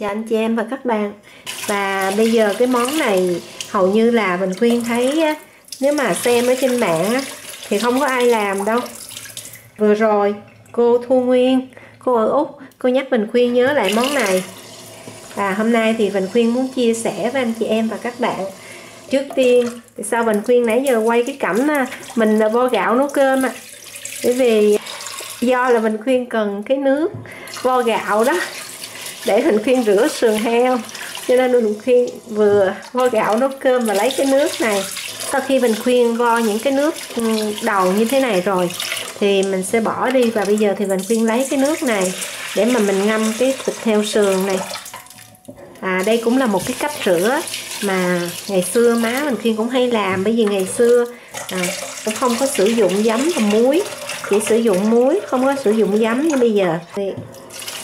Chào anh chị em và các bạn. Và bây giờ cái món này hầu như là Vành Khuyên thấy nếu mà xem ở trên mạng thì không có ai làm đâu. Vừa rồi cô Thu Nguyên, cô ở Úc, cô nhắc Vành Khuyên nhớ lại món này. Và hôm nay thì Vành Khuyên muốn chia sẻ với anh chị em và các bạn. Trước tiên thì sao Vành Khuyên nãy giờ quay cái cảnh mình là vo gạo nấu cơm à. Bởi vì do là Vành Khuyên cần cái nước vo gạo đó để Vành Khuyên rửa sườn heo, cho nên Vành Khuyên vừa vo gạo nấu cơm và lấy cái nước này. Sau khi Vành Khuyên vo những cái nước đầu như thế này rồi thì mình sẽ bỏ đi. Và bây giờ thì Vành Khuyên lấy cái nước này để mà mình ngâm cái thịt heo sườn này. Đây cũng là một cái cách rửa mà ngày xưa má Vành Khuyên cũng hay làm. Bởi vì ngày xưa cũng không có sử dụng giấm và muối, chỉ sử dụng muối, không có sử dụng giấm như bây giờ.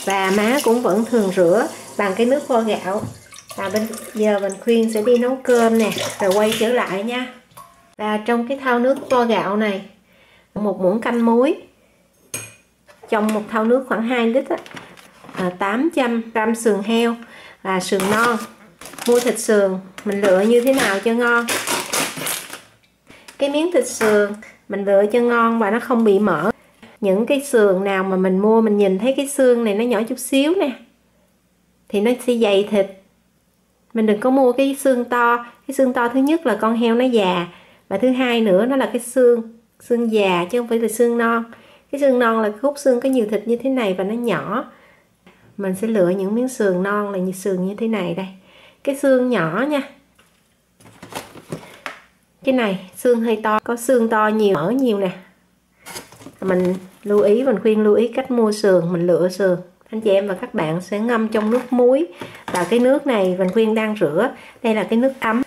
Và má cũng vẫn thường rửa bằng cái nước vo gạo. Bây giờ Vành Khuyên sẽ đi nấu cơm nè, rồi quay trở lại nha. Và trong cái thau nước vo gạo này, một muỗng canh muối. Trong một thau nước khoảng 2 lít 800 g sườn heo và sườn non. Mua thịt sườn mình lựa như thế nào cho ngon. Cái miếng thịt sườn mình lựa cho ngon và nó không bị mỡ. Những cái sườn nào mà mình mua mình nhìn thấy cái xương này nó nhỏ chút xíu nè thì nó sẽ dày thịt. Mình đừng có mua cái xương to. Cái xương to thứ nhất là con heo nó già, và thứ hai nữa nó là cái xương già chứ không phải là xương non. Cái xương non là khúc xương có nhiều thịt như thế này và nó nhỏ. Mình sẽ lựa những miếng sườn non là như sườn như thế này đây. Cái xương nhỏ nha. Cái này xương hơi to, có xương to nhiều mỡ nhiều nè. Mình lưu ý, Vành Khuyên lưu ý cách mua sườn, mình lựa sườn. Anh chị em và các bạn sẽ ngâm trong nước muối. Và cái nước này Vành Khuyên đang rửa, đây là cái nước ấm.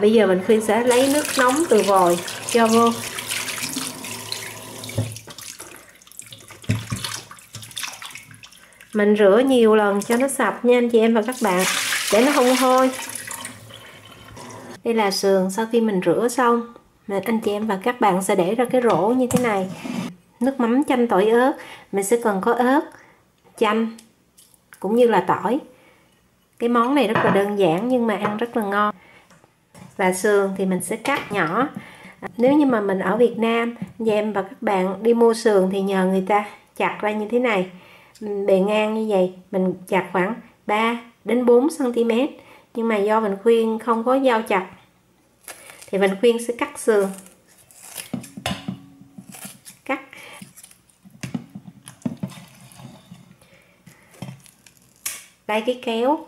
Bây giờ Vành Khuyên sẽ lấy nước nóng từ vòi cho vô. Mình rửa nhiều lần cho nó sạch nha anh chị em và các bạn, để nó không hôi. Đây là sườn sau khi mình rửa xong. Anh chị em và các bạn sẽ để ra cái rổ như thế này. Nước mắm chanh tỏi ớt. Mình sẽ cần có ớt, chanh cũng như là tỏi. Cái món này rất là đơn giản nhưng mà ăn rất là ngon. Và sườn thì mình sẽ cắt nhỏ. Nếu như mà mình ở Việt Nam, anh chị em và các bạn đi mua sườn thì nhờ người ta chặt ra như thế này, bề ngang như vậy. Mình chặt khoảng 3 đến 4 cm. Nhưng mà do Vành Khuyên không có dao chặt thì Vành Khuyên sẽ cắt sườn. Cắt. Đây cái kéo.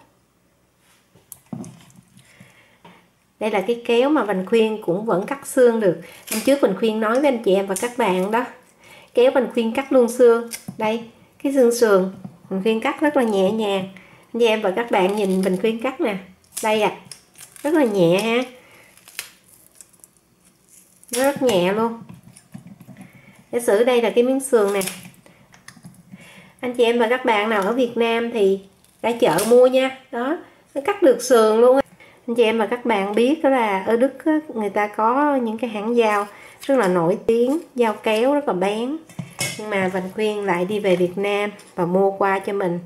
Đây là cái kéo mà Vành Khuyên cũng vẫn cắt xương được. Hôm trước Vành Khuyên nói với anh chị em và các bạn đó. Kéo Vành Khuyên cắt luôn xương. Đây, cái xương sườn Vành Khuyên cắt rất là nhẹ nhàng. Anh chị em và các bạn nhìn Vành Khuyên cắt nè. Đây rất là nhẹ ha. Rất nhẹ luôn. Giả sử đây là cái miếng sườn nè. Anh chị em và các bạn nào ở Việt Nam thì ra chợ mua nha. Đó, nó cắt được sườn luôn. Anh chị em và các bạn biết đó là ở Đức người ta có những cái hãng dao rất là nổi tiếng, dao kéo rất là bén. Nhưng mà Vành Khuyên lại đi về Việt Nam và mua qua cho mình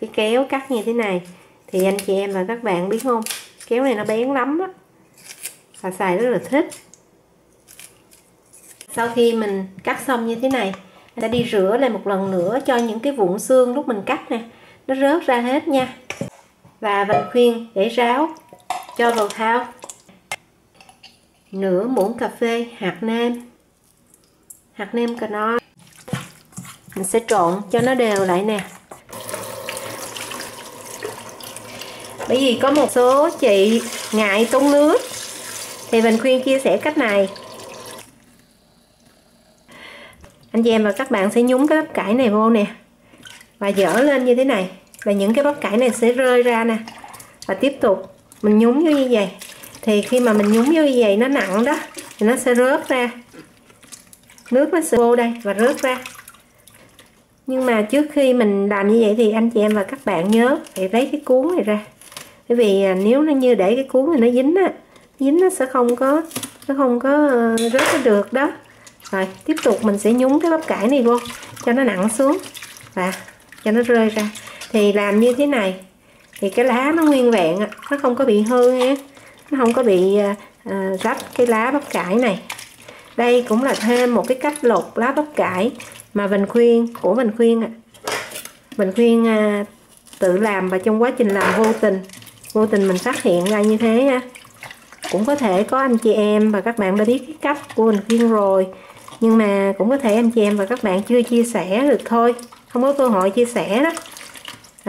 cái kéo cắt như thế này. Thì anh chị em và các bạn biết không, kéo này nó bén lắm á, và xài rất là thích. Sau khi mình cắt xong như thế này, mình sẽ đi rửa lại một lần nữa cho những cái vụn xương lúc mình cắt nè nó rớt ra hết nha. Và Vành Khuyên để ráo cho vào thau. Nửa muỗng cà phê hạt nêm. Hạt nêm cà no. Mình sẽ trộn cho nó đều lại nè. Bởi vì có một số chị ngại tốn nước thì Vành Khuyên chia sẻ cách này. Anh chị em và các bạn sẽ nhúng cái bắp cải này vô nè và dở lên như thế này, và những cái bắp cải này sẽ rơi ra nè. Và tiếp tục mình nhúng vô như vậy. Thì khi mà mình nhúng vô như vậy nó nặng đó thì nó sẽ rớt ra, nước nó sẽ vô đây và rớt ra. Nhưng mà trước khi mình làm như vậy thì anh chị em và các bạn nhớ phải lấy cái cuốn này ra. Bởi vì nếu nó như để cái cuốn này nó dính á, dính nó sẽ không có rớt ra được đó. Rồi tiếp tục mình sẽ nhúng cái bắp cải này vô cho nó nặng xuống và cho nó rơi ra. Thì làm như thế này thì cái lá nó nguyên vẹn, nó không có bị hư nha, nó không có bị rách cái lá bắp cải này. Đây cũng là thêm một cái cách lột lá bắp cải mà Vành Khuyên tự làm, và trong quá trình làm vô tình mình phát hiện ra như thế ha. Cũng có thể có anh chị em và các bạn đã biết cái cách của Vành Khuyên rồi, nhưng mà cũng có thể anh chị em và các bạn chưa chia sẻ được thôi, không có cơ hội chia sẻ đó.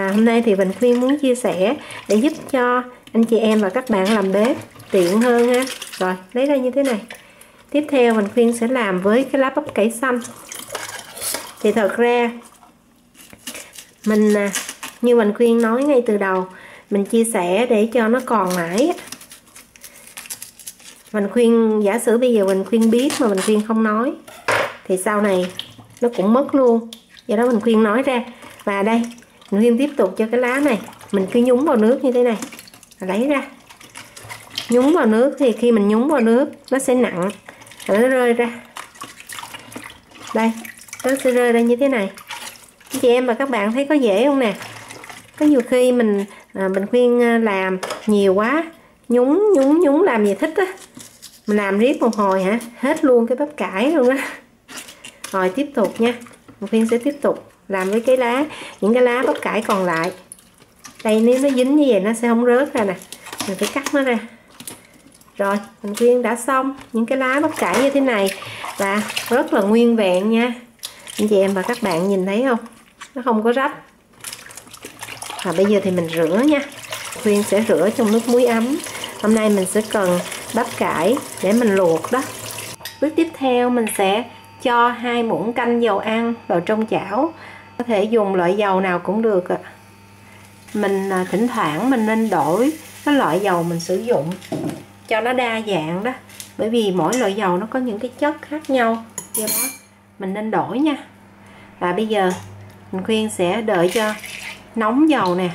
Hôm nay thì Vành Khuyên muốn chia sẻ để giúp cho anh chị em và các bạn làm bếp tiện hơn ha. Rồi lấy ra như thế này. Tiếp theo Vành Khuyên sẽ làm với cái lá bắp cải xanh. Thì thật ra mình như Vành Khuyên nói ngay từ đầu, mình chia sẻ để cho nó còn mãi. Vành Khuyên giả sử bây giờ Vành Khuyên biết mà Vành Khuyên không nói thì sau này nó cũng mất luôn. Do đó Vành Khuyên nói ra. Và đây Vành Khuyên tiếp tục cho cái lá này, mình cứ nhúng vào nước như thế này, lấy ra nhúng vào nước. Thì khi mình nhúng vào nước nó sẽ nặng, nó rơi ra. Đây, nó sẽ rơi ra như thế này. Chị em và các bạn thấy có dễ không nè? Có nhiều khi mình Vành Khuyên làm nhiều quá, nhúng làm gì thích á, mình làm riết một hồi hả, hết luôn cái bắp cải luôn á. Rồi tiếp tục nha, Vành Khuyên sẽ tiếp tục làm với cái lá, những cái lá bắp cải còn lại. Đây nếu nó dính như vậy nó sẽ không rớt ra nè, mình phải cắt nó ra. Rồi Vành Khuyên đã xong những cái lá bắp cải như thế này và rất là nguyên vẹn nha. Anh chị em và các bạn nhìn thấy không, nó không có rách. Và bây giờ thì mình rửa nha. Khuyên sẽ rửa trong nước muối ấm. Hôm nay mình sẽ cần bắp cải để mình luộc đó. Bước tiếp theo mình sẽ cho 2 muỗng canh dầu ăn vào trong chảo. Có thể dùng loại dầu nào cũng được ạ. Mình thỉnh thoảng mình nên đổi cái loại dầu mình sử dụng cho nó đa dạng đó, bởi vì mỗi loại dầu nó có những cái chất khác nhau, do đó mình nên đổi nha. Và bây giờ mình khuyên sẽ đợi cho nóng dầu nè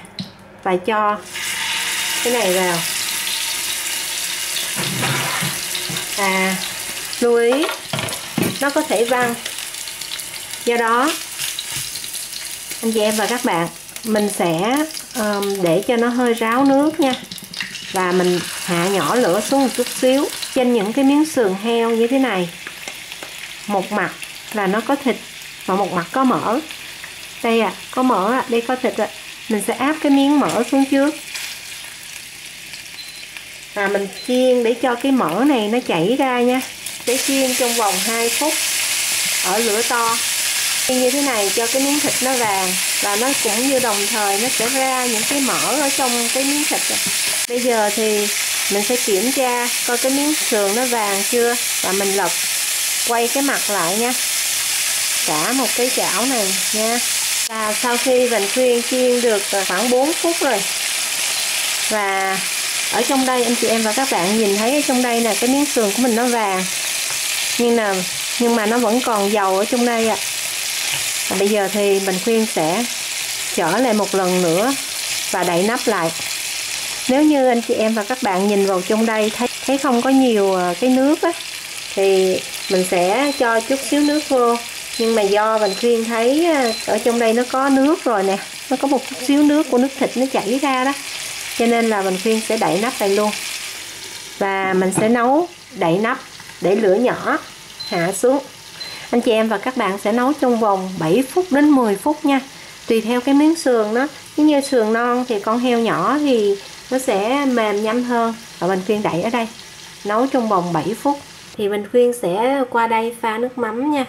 và cho cái này vào. Và lưu ý nó có thể văng, do đó anh chị em và các bạn mình sẽ để cho nó hơi ráo nước nha, và mình hạ nhỏ lửa xuống một chút xíu. Trên những cái miếng sườn heo như thế này, một mặt là nó có thịt và một mặt có mỡ. Đây có mỡ đây có thịt ạ. Mình sẽ áp cái miếng mỡ xuống trước và mình chiên để cho cái mỡ này nó chảy ra nha. Để chiên trong vòng 2 phút ở lửa to. Chiên như thế này cho cái miếng thịt nó vàng, và nó cũng như đồng thời nó sẽ ra những cái mỡ ở trong cái miếng thịt. Bây giờ thì mình sẽ kiểm tra coi cái miếng sườn nó vàng chưa, và mình lật quay cái mặt lại nha, cả một cái chảo này nha. Và sau khi Vành Khuyên chiên được khoảng 4 phút rồi, và ở trong đây anh chị em và các bạn nhìn thấy ở trong đây là cái miếng sườn của mình nó vàng, nhưng mà nó vẫn còn dầu ở trong đây ạ. Và bây giờ thì Vành Khuyên sẽ trở lại một lần nữa và đậy nắp lại. Nếu như anh chị em và các bạn nhìn vào trong đây thấy không có nhiều cái nước á, thì mình sẽ cho chút xíu nước vô. Nhưng mà do Vành Khuyên thấy ở trong đây nó có nước rồi nè, nó có một chút xíu nước của nước thịt nó chảy ra đó, cho nên là Vành Khuyên sẽ đậy nắp lại luôn. Và mình sẽ nấu đậy nắp để lửa nhỏ hạ xuống. Anh chị em và các bạn sẽ nấu trong vòng 7 phút đến 10 phút nha, tùy theo cái miếng sườn đó. Nếu như sườn non thì con heo nhỏ thì nó sẽ mềm nhanh hơn. Và Vành Khuyên đậy ở đây, nấu trong vòng 7 phút. Thì Vành Khuyên sẽ qua đây pha nước mắm nha.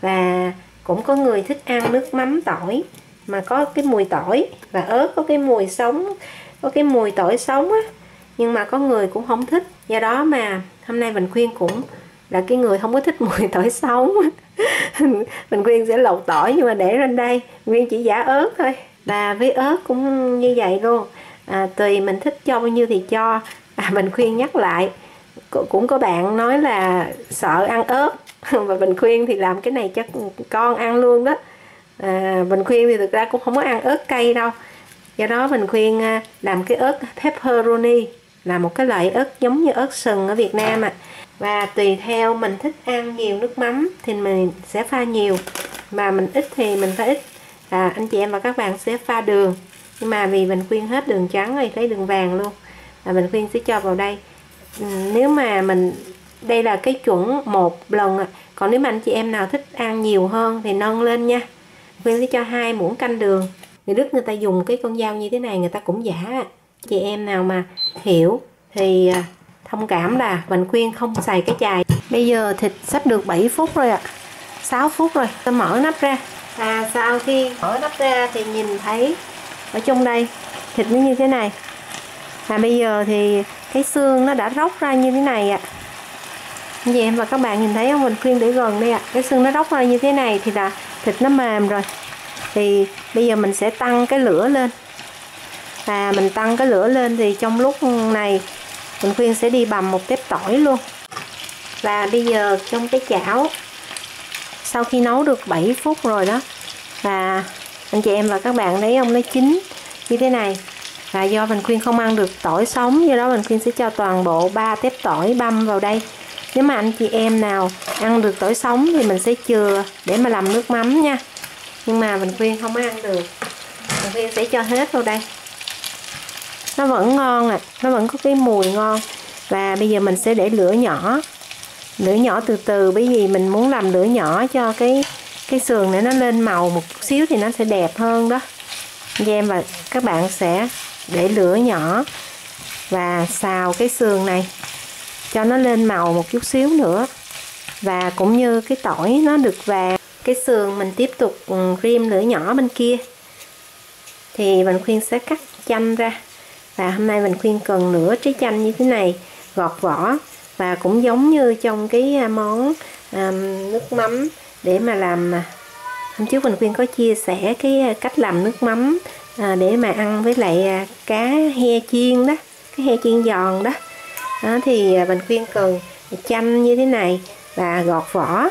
Và cũng có người thích ăn nước mắm tỏi mà có cái mùi tỏi và ớt, có cái mùi sống, có cái mùi tỏi sống á. Nhưng mà có người cũng không thích, do đó mà hôm nay Vành Khuyên cũng là cái người không có thích mùi tỏi sống. Vành Khuyên sẽ lột tỏi nhưng mà để lên đây Nguyên chỉ giả ớt thôi. Và với ớt cũng như vậy luôn, tùy mình thích cho bao nhiêu thì cho. Vành Khuyên nhắc lại, cũng có bạn nói là sợ ăn ớt, và Vành Khuyên thì làm cái này cho con ăn luôn đó. Vành Khuyên thì thực ra cũng không có ăn ớt cay đâu, do đó Vành Khuyên làm cái ớt pepperoni, là một cái loại ớt giống như ớt sừng ở Việt Nam ạ. Và tùy theo mình thích ăn nhiều nước mắm thì mình sẽ pha nhiều, mà mình ít thì mình pha ít. Anh chị em và các bạn sẽ pha đường, nhưng mà vì Vành Khuyên hết đường trắng rồi lấy đường vàng luôn, Vành Khuyên sẽ cho vào đây. Nếu mà mình đây là cái chuẩn một lần, còn nếu mà anh chị em nào thích ăn nhiều hơn thì nâng lên nha. Khuyên sẽ cho 2 muỗng canh đường. Người Đức người ta dùng cái con dao như thế này người ta cũng giả. Chị em nào mà hiểu thì thông cảm là Vành Khuyên không xài cái chài. Bây giờ thịt sắp được 7 phút rồi ạ, 6 phút rồi. Ta mở nắp ra. Sau khi mở nắp ra thì nhìn thấy ở trong đây thịt nó như thế này. Bây giờ thì cái xương nó đã róc ra như thế này ạ. Anh chị em và các bạn nhìn thấy không? Vành Khuyên để gần đây ạ. Cái xương nó róc ra như thế này thì là thịt nó mềm rồi. Thì bây giờ mình sẽ tăng cái lửa lên. Mình tăng cái lửa lên thì trong lúc này Vành Khuyên sẽ đi bằm một tép tỏi luôn. Và bây giờ trong cái chảo, sau khi nấu được 7 phút rồi đó, và anh chị em và các bạn thấy không, nó chín như thế này. Và do Vành Khuyên không ăn được tỏi sống, do đó Vành Khuyên sẽ cho toàn bộ 3 tép tỏi băm vào đây. Nếu mà anh chị em nào ăn được tỏi sống thì mình sẽ chừa để mà làm nước mắm nha. Nhưng mà Vành Khuyên không ăn được, Vành Khuyên sẽ cho hết vào đây. Nó vẫn ngon à, nó vẫn có cái mùi ngon. Và bây giờ mình sẽ để lửa nhỏ, lửa nhỏ từ từ, bởi vì mình muốn làm lửa nhỏ cho cái sườn này nó lên màu một chút xíu thì nó sẽ đẹp hơn đó. Anh em và các bạn sẽ để lửa nhỏ và xào cái sườn này cho nó lên màu một chút xíu nữa, và cũng như cái tỏi nó được vàng. Cái sườn mình tiếp tục rim lửa nhỏ bên kia thì Vành Khuyên sẽ cắt chanh ra. Và hôm nay Vành Khuyên cần nửa trái chanh như thế này, gọt vỏ. Và cũng giống như trong cái món nước mắm để mà làm, hôm trước Vành Khuyên có chia sẻ cái cách làm nước mắm để mà ăn với lại cá he chiên đó, cái he chiên giòn đó. Thì Vành Khuyên cần chanh như thế này và gọt vỏ,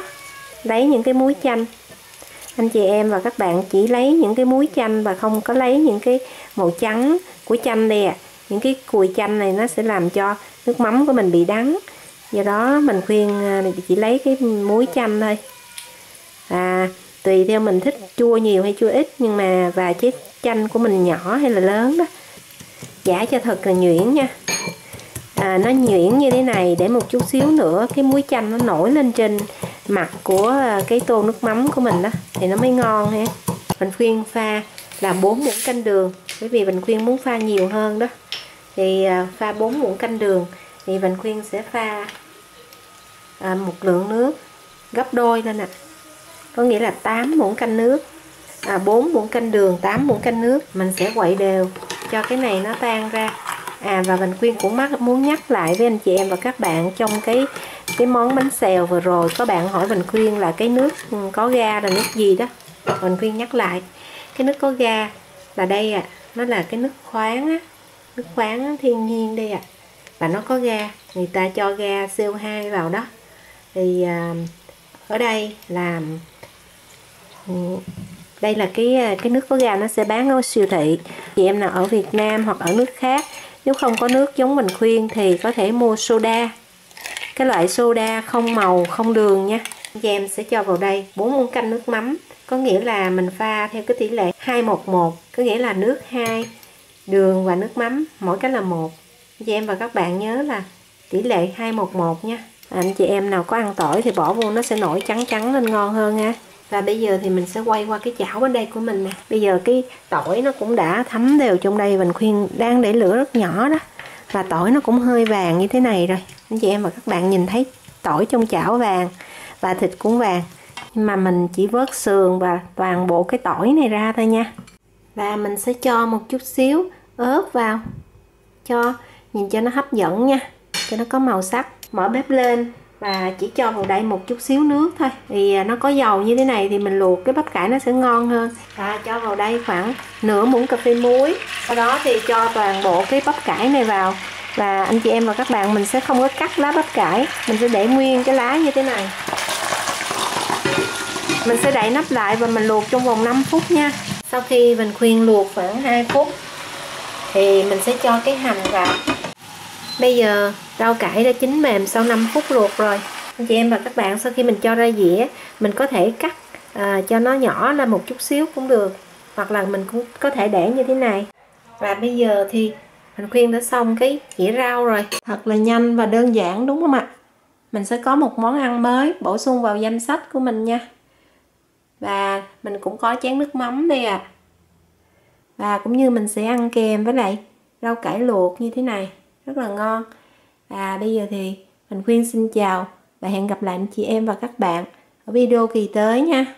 lấy những cái muối chanh. Anh chị em và các bạn chỉ lấy những cái muối chanh và không có lấy những cái màu trắng của chanh đây ạ. Những cái cùi chanh này nó sẽ làm cho nước mắm của mình bị đắng, do đó mình khuyên chỉ lấy cái muối chanh thôi. Tùy theo mình thích chua nhiều hay chua ít, nhưng mà và chiếc chanh của mình nhỏ hay là lớn đó. Giả cho thật là nhuyễn nha. Nó nhuyễn như thế này, để một chút xíu nữa cái muối chanh nó nổi lên trên mặt của cái tô nước mắm của mình đó thì nó mới ngon ha. Vành Khuyên pha là 4 muỗng canh đường, bởi vì Vành Khuyên muốn pha nhiều hơn đó. Thì pha 4 muỗng canh đường thì Vành Khuyên sẽ pha một lượng nước gấp đôi lên ạ. Có nghĩa là 8 muỗng canh nước, 4 muỗng canh đường, 8 muỗng canh nước. Mình sẽ quậy đều cho cái này nó tan ra. Và Vành Khuyên cũng muốn nhắc lại với anh chị em và các bạn, trong cái món bánh xèo vừa rồi có bạn hỏi Vành Khuyên là cái nước có ga là nước gì đó. Vành Khuyên nhắc lại, cái nước có ga là đây ạ. Nó là cái nước khoáng á, nước khoáng thiên nhiên đây ạ. Và nó có ga, người ta cho ga CO2 vào đó. Thì ở đây là đây là cái nước có ga, nó sẽ bán ở siêu thị. Chị em nào ở Việt Nam hoặc ở nước khác, nếu không có nước giống Vành Khuyên thì có thể mua soda, cái loại soda không màu, không đường nha. Chị em sẽ cho vào đây 4 muỗng canh nước mắm, có nghĩa là mình pha theo cái tỷ lệ 2-1-1, có nghĩa là nước 2, đường và nước mắm mỗi cái là 1. Chị em và các bạn nhớ là tỷ lệ 2-1-1 nha. Anh chị em nào có ăn tỏi thì bỏ vô, nó sẽ nổi trắng trắng lên ngon hơn ha. Và bây giờ thì mình sẽ quay qua cái chảo bên đây của mình nè. Bây giờ cái tỏi nó cũng đã thấm đều trong đây. Vành Khuyên đang để lửa rất nhỏ đó, và tỏi nó cũng hơi vàng như thế này rồi. Anh chị em và các bạn nhìn thấy tỏi trong chảo vàng và thịt cũng vàng, nhưng mà mình chỉ vớt sườn và toàn bộ cái tỏi này ra thôi nha. Và mình sẽ cho một chút xíu ớt vào, cho nhìn cho nó hấp dẫn nha, cho nó có màu sắc. Mở bếp lên và chỉ cho vào đây một chút xíu nước thôi. Thì nó có dầu như thế này thì mình luộc cái bắp cải nó sẽ ngon hơn. Cho vào đây khoảng nửa muỗng cà phê muối. Sau đó thì cho toàn bộ cái bắp cải này vào. Và anh chị em và các bạn, mình sẽ không có cắt lá bắp cải, mình sẽ để nguyên cái lá như thế này. Mình sẽ đậy nắp lại và mình luộc trong vòng 5 phút nha. Sau khi Vành Khuyên luộc khoảng 2 phút thì mình sẽ cho cái hành vào. Bây giờ rau cải đã chín mềm sau 5 phút luộc rồi. Anh chị em và các bạn, sau khi mình cho ra dĩa, mình có thể cắt cho nó nhỏ ra một chút xíu cũng được, hoặc là mình cũng có thể để như thế này. Và bây giờ thì Vành Khuyên đã xong cái dĩa rau rồi. Thật là nhanh và đơn giản đúng không ạ? Mình sẽ có một món ăn mới bổ sung vào danh sách của mình nha. Và mình cũng có chén nước mắm đây ạ. Và cũng như mình sẽ ăn kèm với lại rau cải luộc như thế này, rất là ngon. Và bây giờ thì Vành Khuyên xin chào và hẹn gặp lại anh chị em và các bạn ở video kỳ tới nha.